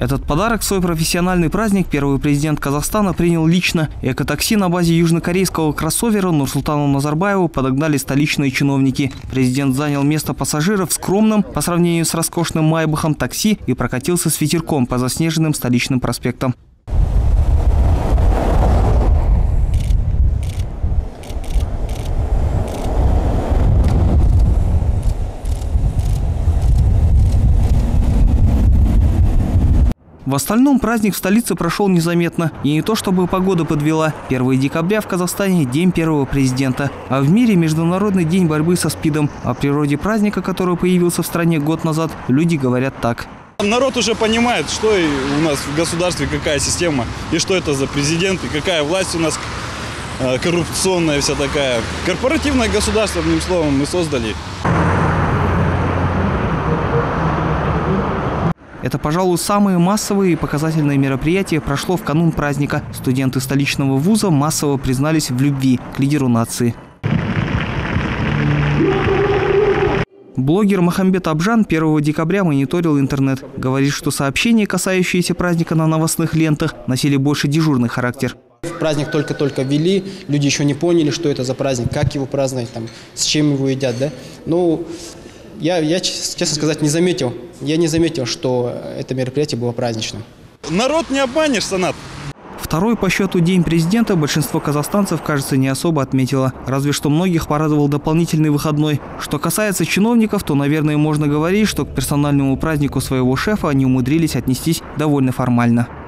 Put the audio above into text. Этот подарок в свой профессиональный праздник первый президент Казахстана принял лично. Экотакси на базе южнокорейского кроссовера Нурсултану Назарбаеву подогнали столичные чиновники. Президент занял место пассажира в скромном, по сравнению с роскошным майбахом, такси и прокатился с ветерком по заснеженным столичным проспектам. В остальном праздник в столице прошел незаметно. И не то чтобы погода подвела. 1 декабря в Казахстане – день первого президента. А в мире – Международный день борьбы со СПИДом. О природе праздника, который появился в стране год назад, люди говорят так. Народ уже понимает, что у нас в государстве, какая система, и что это за президент, и какая власть у нас коррупционная вся такая. Корпоративное государство, одним словом, мы создали. Это, пожалуй, самые массовые и показательные мероприятия прошло в канун праздника. Студенты столичного вуза массово признались в любви к лидеру нации. Блогер Мохамбет Абжан 1 декабря мониторил интернет. Говорит, что сообщения, касающиеся праздника на новостных лентах, носили больше дежурный характер. Праздник только-только ввели, люди еще не поняли, что это за праздник, как его праздновать, там, с чем его едят. Да? Ну, я, честно сказать, не заметил, что это мероприятие было праздничным. Народ не обманешь, Санат. Второй по счету день президента большинство казахстанцев, кажется, не особо отметило. Разве что многих порадовал дополнительный выходной. Что касается чиновников, то, наверное, можно говорить, что к персональному празднику своего шефа они умудрились отнестись довольно формально.